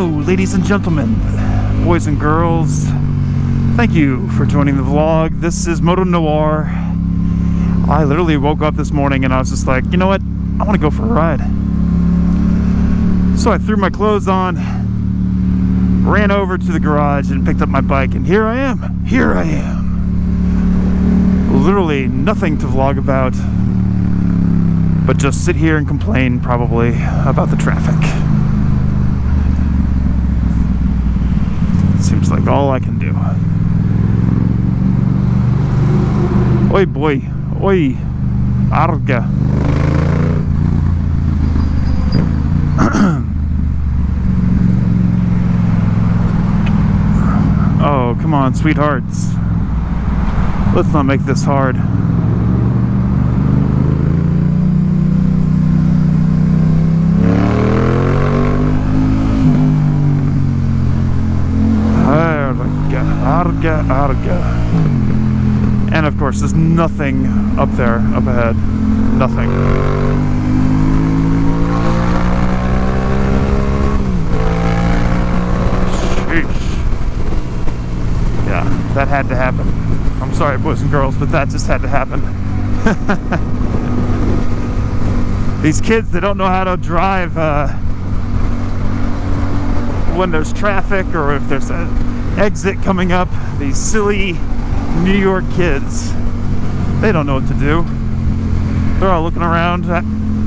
Hello, ladies and gentlemen, boys and girls. Thank you for joining the vlog. This is Moto Noir. I literally woke up this morning and I was just like, you know what? I want to go for a ride. So I threw my clothes on, ran over to the garage and picked up my bike, and here I am. Literally nothing to vlog about, but just sit here and complain probably about the traffic. Seems like all I can do. Oi boy, oi, arga. Oh, come on, sweethearts. Let's not make this hard. And of course, there's nothing up there, up ahead. Nothing. Sheesh. Yeah, that had to happen. I'm sorry, boys and girls, but that just had to happen. These kids, they don't know how to drive when there's traffic or if there's a exit coming up. These silly New York kids, they don't know what to do. They're all looking around,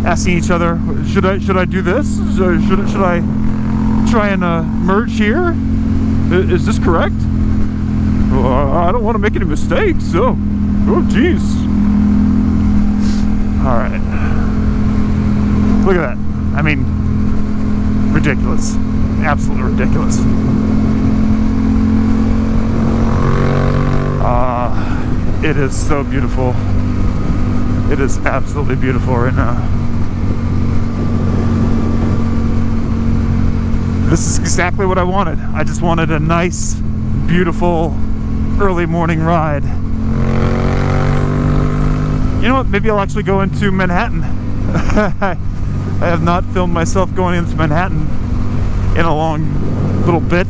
asking each other, should I do this? Should I try and merge here? Is this correct? I don't want to make any mistakes. Oh geez. All right, look at that. I mean, ridiculous, absolutely ridiculous. It is so beautiful. It is absolutely beautiful right now. This is exactly what I wanted. I just wanted a nice, beautiful, early morning ride. You know what? Maybe I'll actually go into Manhattan. I have not filmed myself going into Manhattan in a long little bit.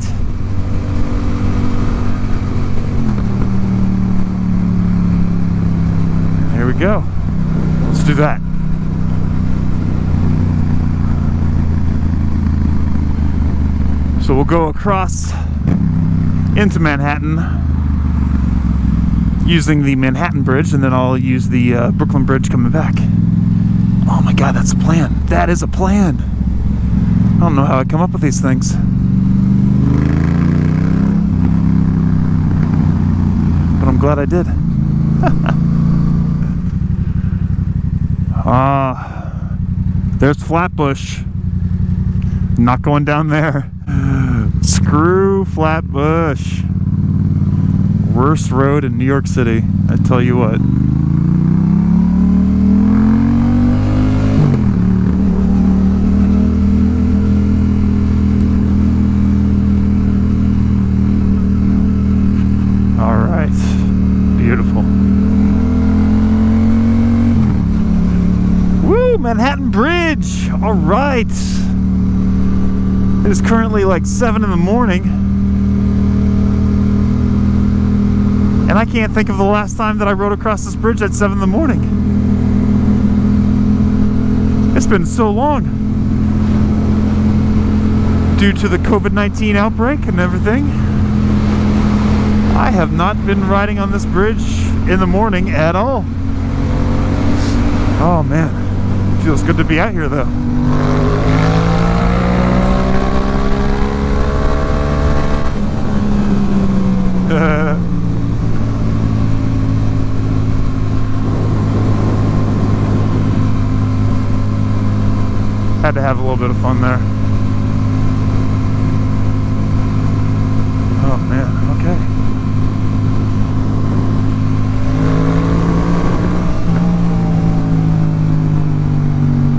Here we go. Let's do that. So we'll go across into Manhattan using the Manhattan Bridge, and then I'll use the Brooklyn Bridge coming back. Oh my God, that's a plan. That is a plan. I don't know how I come up with these things. But I'm glad I did. Ah, there's Flatbush. Not going down there. Screw Flatbush. Worst road in New York City, I tell you what. Manhattan Bridge. All right. It is currently like 7 in the morning. And I can't think of the last time that I rode across this bridge at 7 in the morning. It's been so long. Due to the COVID-19 outbreak and everything, I have not been riding on this bridge in the morning at all. Oh man. Feels good to be out here though. Had to have a little bit of fun there. Oh man, okay.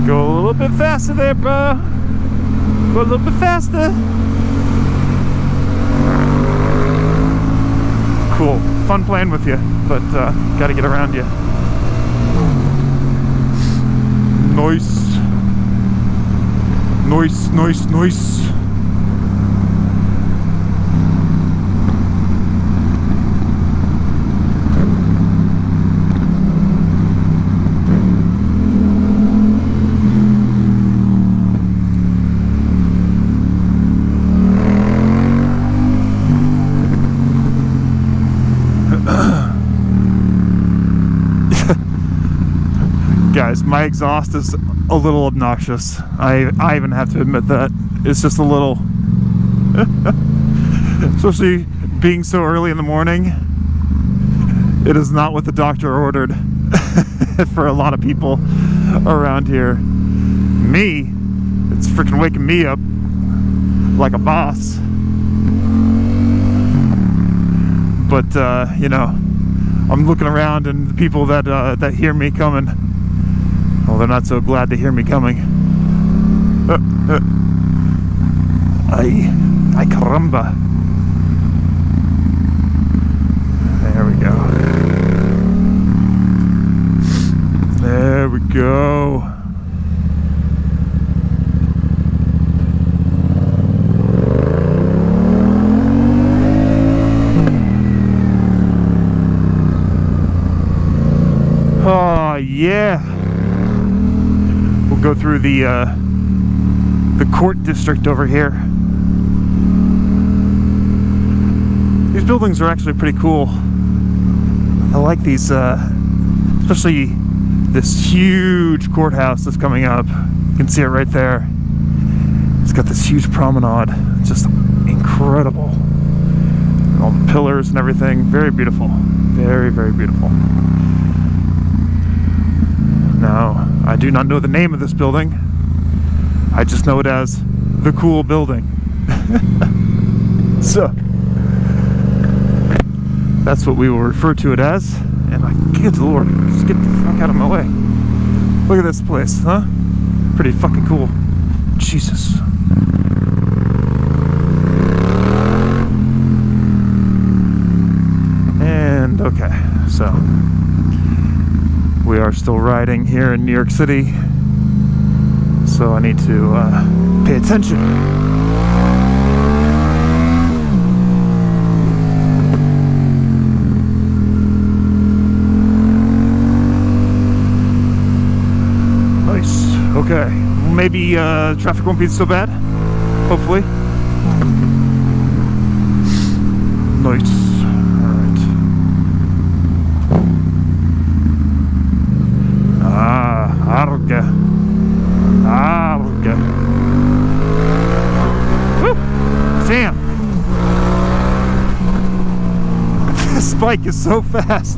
A little bit faster there, bro. Go a little bit faster. Cool. Fun playing with you, but gotta get around you. Nice. Nice. guys, my exhaust is a little obnoxious. I even have to admit that. It's just a little... Especially being so early in the morning. It is not what the doctor ordered for a lot of people around here. Me, it's freaking waking me up like a boss. But, you know, I'm looking around and the people that, that hear me coming, well, they're not so glad to hear me coming. Ay caramba. There we go. There we go. Oh, yeah. We'll go through the court district over here. These buildings are actually pretty cool. I like these, especially this huge courthouse that's coming up. You can see it right there. It's got this huge promenade. It's just incredible. And all the pillars and everything. Very beautiful. Very, very beautiful. Now, I do not know the name of this building. I just know it as the cool building. So, that's what we will refer to it as. And good lord, just get the fuck out of my way. Look at this place, huh? Pretty fucking cool. Jesus. And okay, so. We are still riding here in New York City, so I need to pay attention. Nice. Okay. Maybe traffic won't be so bad. Hopefully. Nice. Arga. Woo! Damn! This bike is so fast.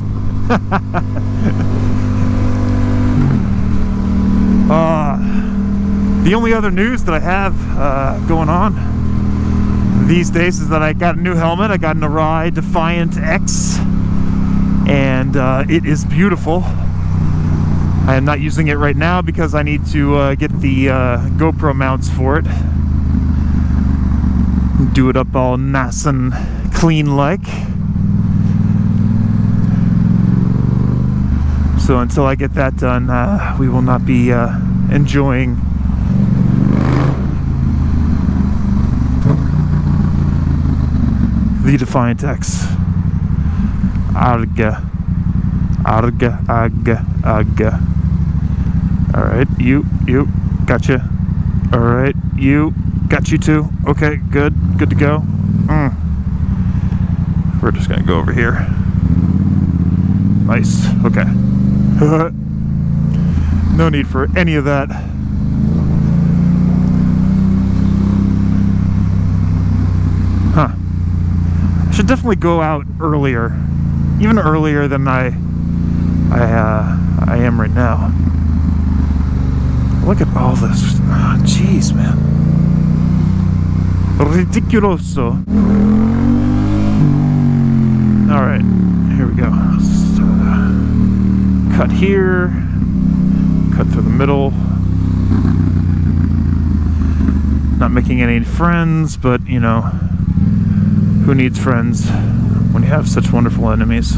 The only other news that I have going on these days is that I got a new helmet. I got an Arai Defiant X, and it is beautiful. I am not using it right now because I need to get the GoPro mounts for it. Do it up all nice and clean like. So until I get that done, we will not be enjoying the Defiant X. Arga. Arga, arga, arga. Alright, you, gotcha. Alright, you, got you too. Okay, good to go. We're just gonna go over here. Nice, okay. No need for any of that. Huh. I should definitely go out earlier. Even earlier than I am right now. Look at all this. Oh, jeez, man. Ridiculoso. All right, here we go. So, cut here. Cut through the middle. Not making any friends, but you know, who needs friends when you have such wonderful enemies?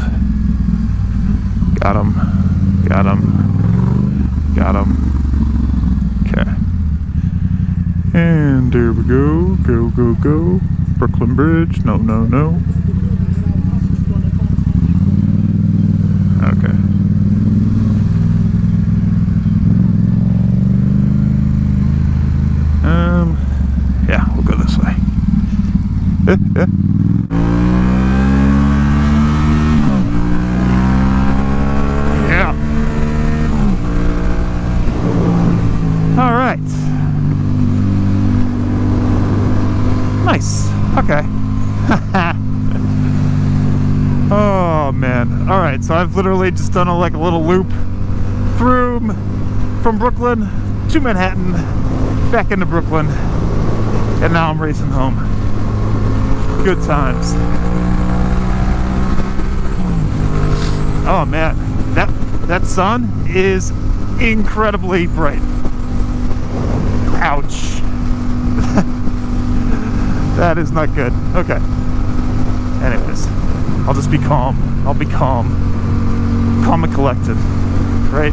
Got him. Got him. Got him. Okay. And there we go. Go, go, go. Brooklyn Bridge. No, no, no. Okay. Yeah, we'll go this way. literally just done like a little loop through from Brooklyn to Manhattan, back into Brooklyn, and now I'm racing home. Good times. Oh man, that sun is incredibly bright. Ouch. That is not good. Okay. Anyways, I'll just be calm. I'll be calm. Calm and collected. Right?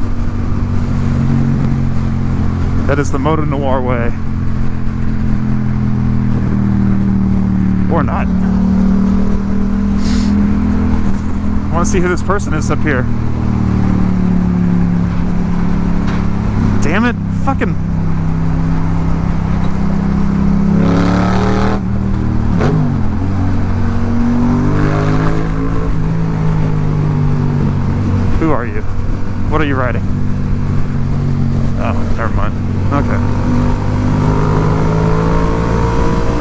That is the Moto Noir way. Or not. I want to see who this person is up here. Damn it. Fucking... Who are you? What are you riding? Oh, never mind. Okay.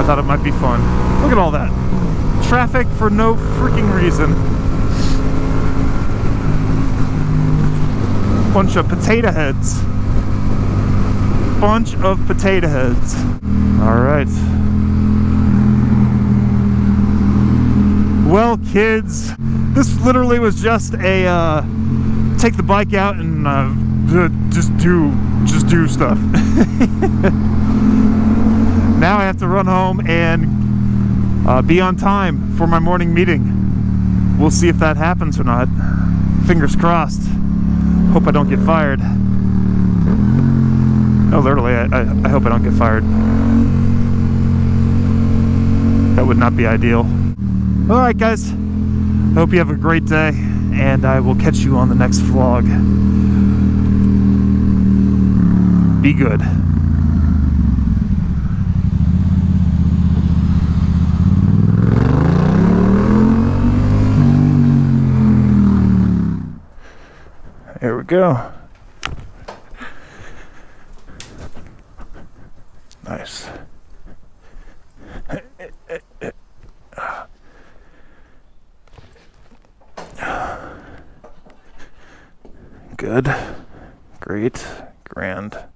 I thought it might be fun. Look at all that. Traffic for no freaking reason. Bunch of potato heads. Bunch of potato heads. Alright. Well, kids, this literally was just a take the bike out and just do stuff. Now I have to run home and be on time for my morning meeting. We'll see if that happens or not. Fingers crossed. Hope I don't get fired. No, literally, I hope I don't get fired. That would not be ideal. All right, guys. I hope you have a great day, and I will catch you on the next vlog. Be good. There we go. Nice. Good, great, grand.